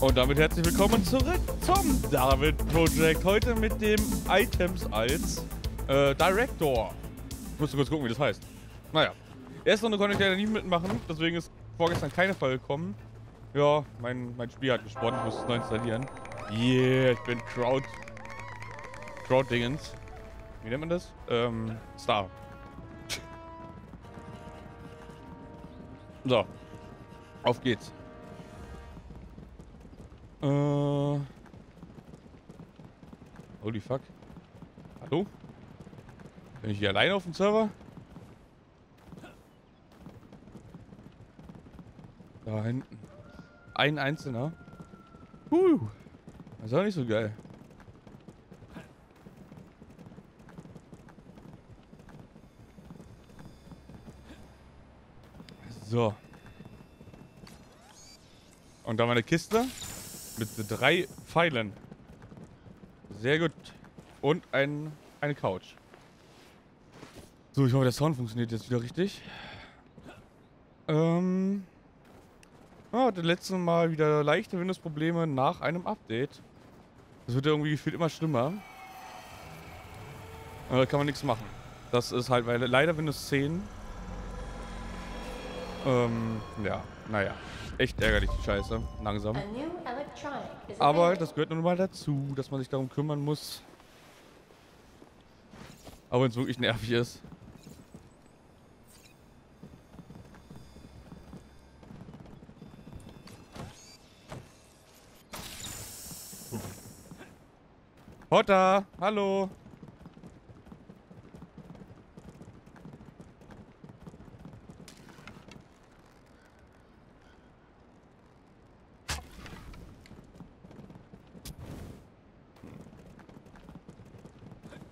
Und damit herzlich willkommen zurück zum Darwin Project. Heute mit dem Items als Director. Ich musste kurz gucken, wie das heißt. Naja. Erste Runde konnte ich leider nicht mitmachen, deswegen ist vorgestern keine Folge gekommen. Ja, mein Spiel hat gespawnt, ich muss es neu installieren. Yeah, ich bin Crowd-Dingens. Wie nennt man das? Star. So. Auf geht's. Holy fuck. Hallo? Bin ich hier alleine auf dem Server? Da hinten. Ein Einzelner. Das ist auch nicht so geil. So. Und da meine Kiste mit 3 Pfeilen. Sehr gut. Und eine Couch. So, ich hoffe, der Sound funktioniert jetzt wieder richtig. Das letzte Mal wieder leichte Windows-Probleme nach einem Update. Das wird irgendwie gefühlt immer schlimmer. Aber da kann man nichts machen. Das ist halt, weil leider Windows 10. Ja, naja. Echt ärgerlich, die Scheiße. Langsam. Aber das gehört nun mal dazu, dass man sich darum kümmern muss. Aber wenn es wirklich nervig ist. Otta, hallo.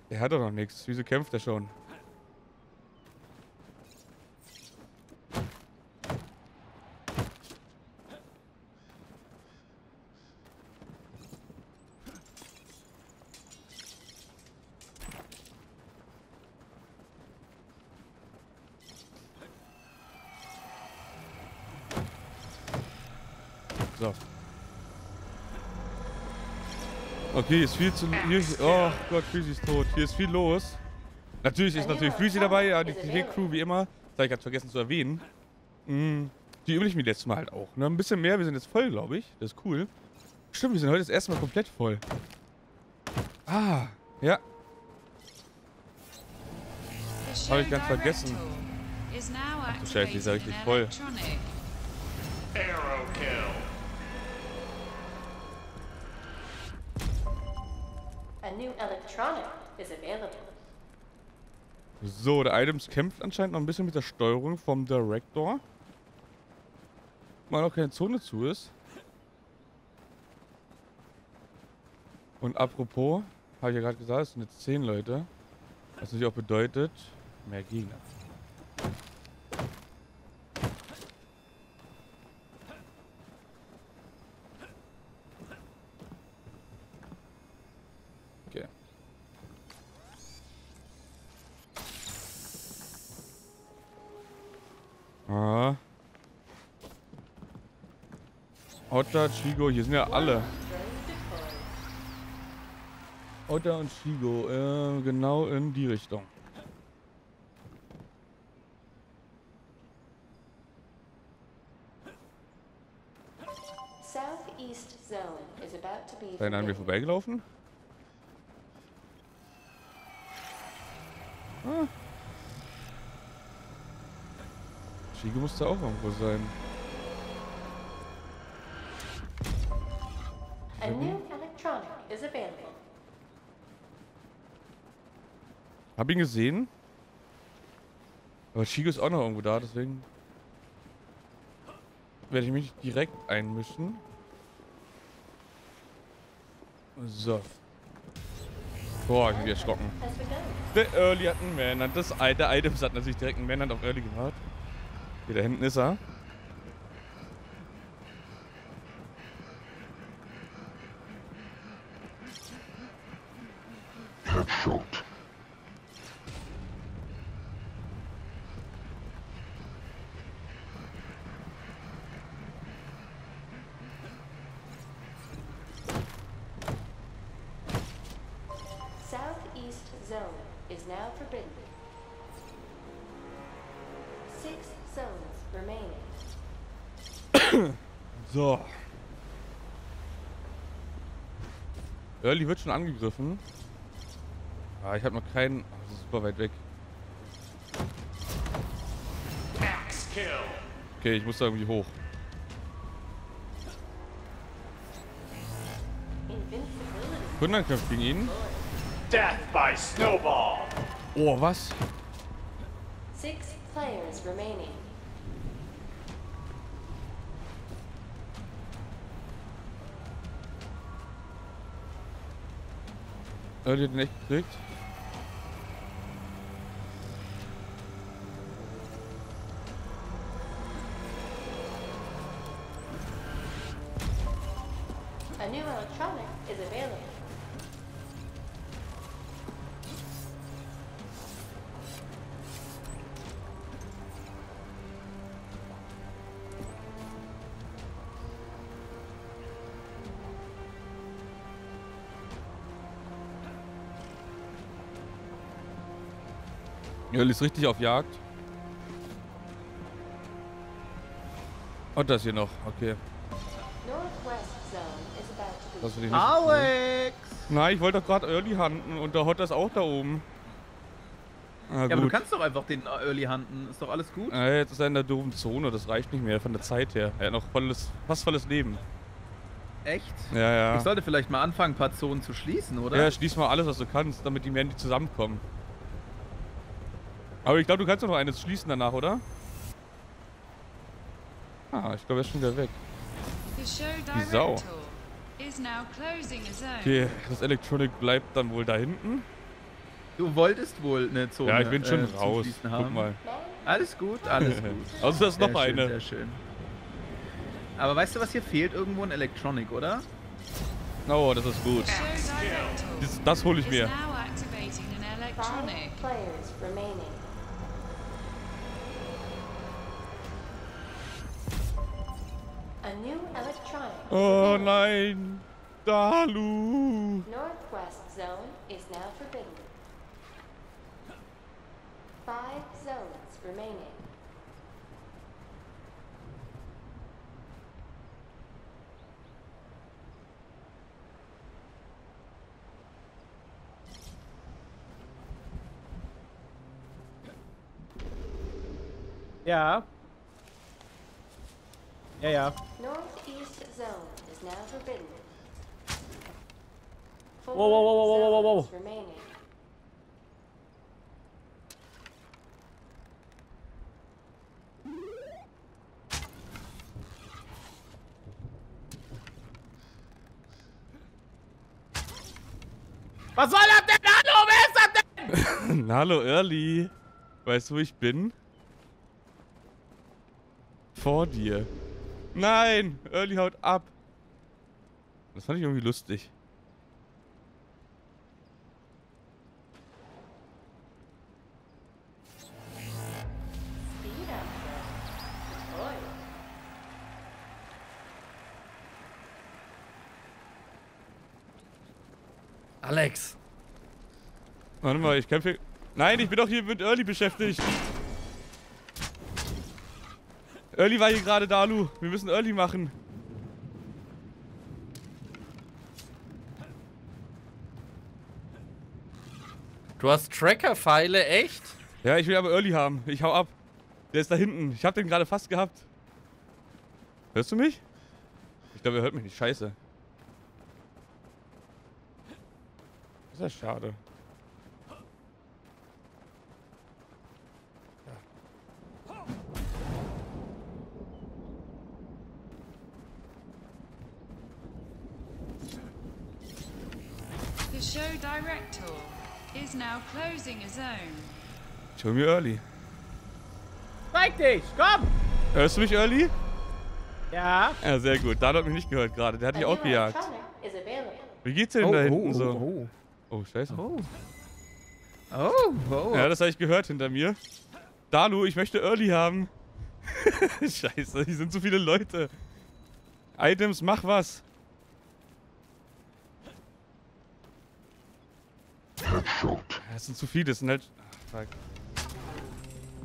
Der hat doch noch nichts. Wieso kämpft er schon? So. Okay, hier ist viel zu... Hier, oh Gott, Freezy ist tot. Hier ist viel los. Natürlich ist Freezy dabei, ja, die Crew wie immer. Das habe ich ganz vergessen zu erwähnen. Die üblich mir letztes Mal halt auch. Ne? Ein bisschen mehr, wir sind jetzt voll, glaube ich. Das ist cool. Stimmt, wir sind heute das erste Mal komplett voll. Ah, ja. Habe ich ganz vergessen. Ach du Scheiße, die ist ja richtig voll. So, der Items kämpft anscheinend noch ein bisschen mit der Steuerung vom Director. Mal noch keine Zone zu ist. Und apropos, habe ich ja gerade gesagt, es sind jetzt 10 Leute. Was natürlich auch bedeutet, mehr Gegner. Otta, Chigo, hier sind ja alle. Otta und Chigo, genau in die Richtung. Dann haben wir vorbeigelaufen. Ah. Chigo muss da auch irgendwo sein. A new electronic is available. Hab ihn gesehen. Aber Chigo ist auch noch irgendwo da, deswegen werde ich mich direkt einmischen. So. Boah, ich bin erschrocken. Der Early hat einen Manhunt. Der Items hat natürlich direkt einen Manhunt auf Early gemacht. Hier da hinten ist er. So. Early wird schon angegriffen. Ah, ich habe noch keinen. Oh, das ist super weit weg. Okay, ich muss da irgendwie hoch. Wunderkampf gegen ihn. Death by Snowball. Oh, was? 6 players remaining. Leute, den echt gekriegt. A new electronic is available. Early ist richtig auf Jagd. Und das hier noch, okay. Alex! Nein, ich wollte doch gerade Early handen und der Otta ist auch da oben. Ja, aber du kannst doch einfach den Early handen, ist doch alles gut? Ja, jetzt ist er in der doofen Zone, das reicht nicht mehr von der Zeit her. Er hat noch volles, fast volles Leben. Echt? Ja, ja. Ich sollte vielleicht mal anfangen, ein paar Zonen zu schließen, oder? Ja, schließ mal alles, was du kannst, damit die mehr nicht zusammenkommen. Aber ich glaube, du kannst doch noch eines schließen danach, oder? Ah, ich glaube, er ist schon wieder weg. Die Sau. Okay, das Electronic bleibt dann wohl da hinten. Du wolltest wohl eine Zone. Ja, ich bin schon raus. Guck mal. Alles gut, alles gut. Also das ist noch eine. Sehr schön. Aber weißt du, was hier fehlt? Irgendwo ein Electronic, oder? Oh, das ist gut. Das hole ich mir. Oh nein! Dalu! Ja. Ja, ja. Wow, wow, wow, wow, wow, wow. Was soll das denn? Hallo, wer ist das denn? Hallo, Early. Weißt du, wo ich bin? Vor dir. Nein! Early haut ab! Das fand ich irgendwie lustig. Alex! Warte mal, ich kämpfe. Nein, ich bin doch hier mit Early beschäftigt! Early war hier gerade, Dalu. Wir müssen Early machen. Du hast Tracker-Pfeile, echt? Ja, ich will aber Early haben. Ich hau ab. Der ist da hinten. Ich hab den gerade fast gehabt. Hörst du mich? Ich glaube, er hört mich nicht. Scheiße. Ist ja schade. Ich hol mir Early. Zeig dich, komm! Hörst du mich, Early? Ja. Ja, sehr gut. Dalu hat mich nicht gehört gerade. Der hat dich auch gejagt. Wie geht's denn da hinten so? Oh, scheiße. Oh. Ja, das habe ich gehört hinter mir. Dalu, ich möchte Early haben. Scheiße, hier sind so viele Leute. Items, mach was. Das sind zu viele, das sind halt. Ach, fuck.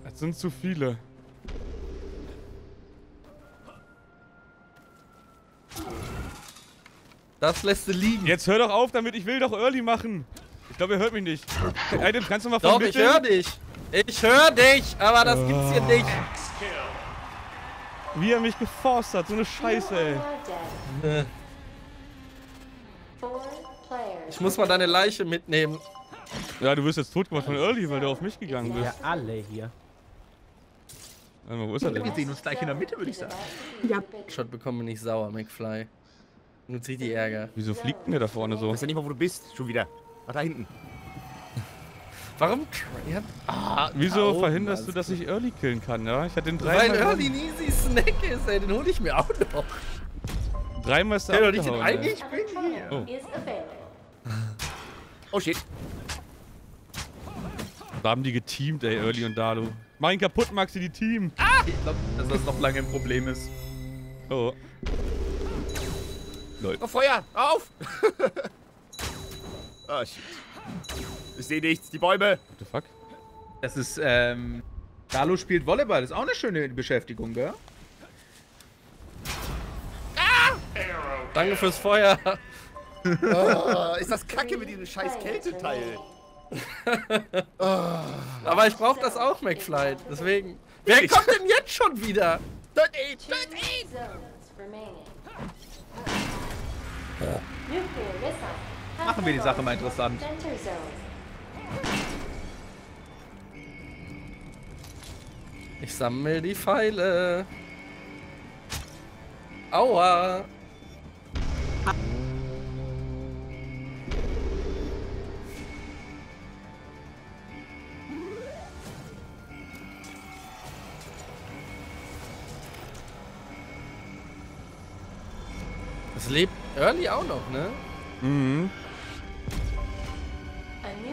Das sind zu viele. Das lässt du liegen. Jetzt hör doch auf damit, ich will doch Early machen. Ich glaube, ihr hört mich nicht. Items, kannst du mal vermitteln? Doch, ich hör dich. Ich hör dich, aber das gibt's hier nicht. Wie er mich geforst hat, so eine Scheiße, ey. Ich muss mal deine Leiche mitnehmen. Ja, du wirst jetzt tot gemacht von Early, weil du auf mich gegangen bist. Ja, alle hier. Warte mal, wo ist er denn? Wir sehen uns gleich in der Mitte, würde ich sagen. Ja. Shot bekommen bin ich sauer, McFly. Nun zieht die Ärger. Wieso fliegt denn der da vorne so? Ich weiß ja nicht mal, wo du bist, schon wieder. Ach, da hinten. Warum? Ah, wieso verhinderst du, dass ich Early killen kann, ja? Ich hatte den dreimal. Weil Early ein easy Snack ist, ey, den hol ich mir auch noch. Dreimal ist der doch nicht den eigentlich. Ich bin hier. Oh. Oh shit. Da haben die geteamt, ey, Early und Dalu. Mach ihn kaputt, Maxi, die Team. Ah! Ich glaube, dass das noch lange ein Problem ist. Oh. Leute. Oh, Feuer! Auf! Oh shit. Ich sehe nichts, die Bäume! What the fuck? Das ist, Dalu spielt Volleyball, das ist auch eine schöne Beschäftigung, gell? Ah! Danke fürs Feuer! Oh, ist das kacke mit diesem scheiß Kälteteil? Oh. Aber ich brauch das auch, McFly, deswegen... Wer kommt denn jetzt schon wieder? Don't eat! Ja. Machen wir die Sache mal interessant. Ich sammle die Pfeile. Aua! Es lebt Early auch noch, ne? Mhm.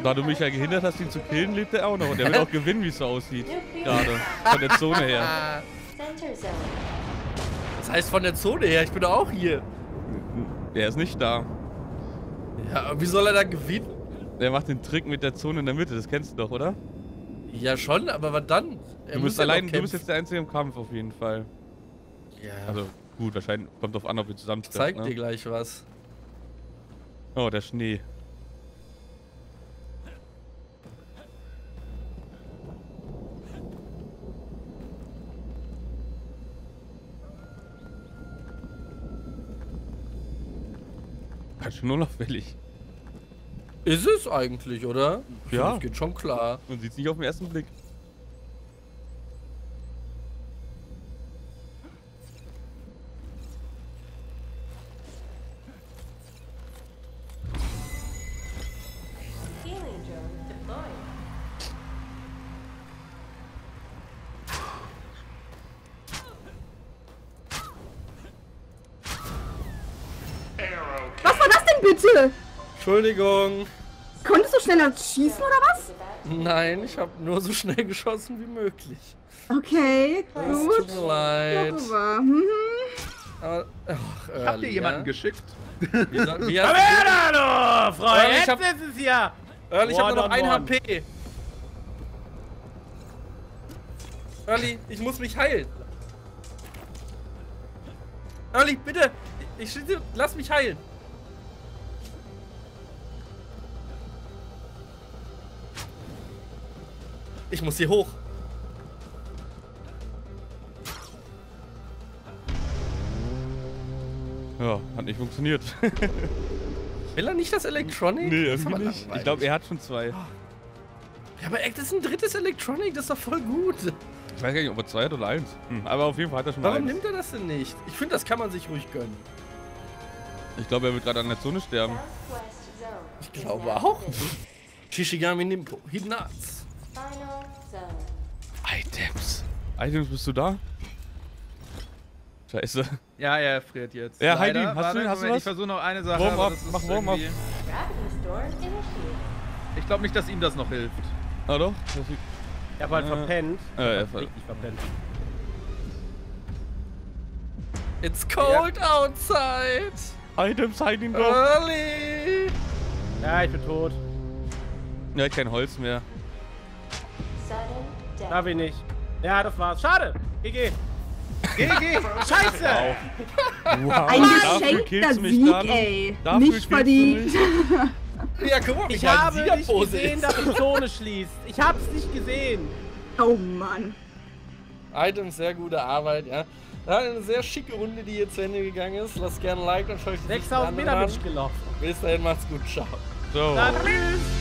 Da du mich ja gehindert hast, ihn zu killen, lebt er auch noch. Und der will auch gewinnen, wie es so aussieht. Gerade. Von der Zone her. Das heißt von der Zone her? Ich bin doch auch hier. Der ist nicht da. Ja, wie soll er da gewinnen? Der macht den Trick mit der Zone in der Mitte, das kennst du doch, oder? Ja schon, aber was dann? Du bist jetzt der Einzige im Kampf auf jeden Fall. Ja. Also gut, wahrscheinlich kommt drauf an, ob wir zusammen treffen. Zeig dir gleich was. Oh, der Schnee. Ganz schön unauffällig. Ist es eigentlich, oder? Ja. Das geht schon klar. Man sieht es nicht auf den ersten Blick. Entschuldigung. Konntest du schneller schießen oder was? Nein, ich habe nur so schnell geschossen wie möglich. Okay, gut. Tut mir leid. Aber, ach, Early, habt ihr jemanden geschickt? Wie komm her da, Freund! Jetzt ist es ja! Early, ich hab nur noch 1 HP. Early, ich muss mich heilen. Early, bitte! Ich schieße, lass mich heilen. Ich muss hier hoch. Ja, hat nicht funktioniert. Will er nicht das Electronic? Nee, irgendwie nicht. Ich glaube, er hat schon 2. Ja, aber das ist ein drittes Electronic, das ist doch voll gut. Ich weiß gar nicht, ob er 2 hat oder 1. Aber auf jeden Fall hat er schon 1. Warum nimmt er das denn nicht? Ich finde, das kann man sich ruhig gönnen. Ich glaube, er wird gerade an der Zone sterben. Ich glaube auch. Shishigami nimmt Hidnats. Items. Items, bist du da? Scheiße. Ja, er friert jetzt. Ja, Heidi, hast du was? Ich versuche noch eine Sache. Mach Warm-up. Ich glaube nicht, dass ihm das noch hilft. Ah doch? Er war halt verpennt. Er war richtig verpennt. It's cold outside. Items, hide ihn doch. Early. Ja, ich bin tot. Ja, kein Holz mehr. Darf ich nicht. Ja, das war's. Schade. GG. Geh! Scheiße! Wow. Ein geschenkter Sieg, ey. Nicht verdient. Ja, guck mal, ich habe nicht gesehen, dass die Zone schließt. Ich hab's nicht gesehen. Oh Mann. Items, sehr gute Arbeit, ja. Eine sehr schicke Runde, die hier zu Ende gegangen ist. Lasst gerne ein Like und schaut euch die 6000 Meter mit gelaufen. Bis dahin, macht's gut, ciao. So. Dann tschüss.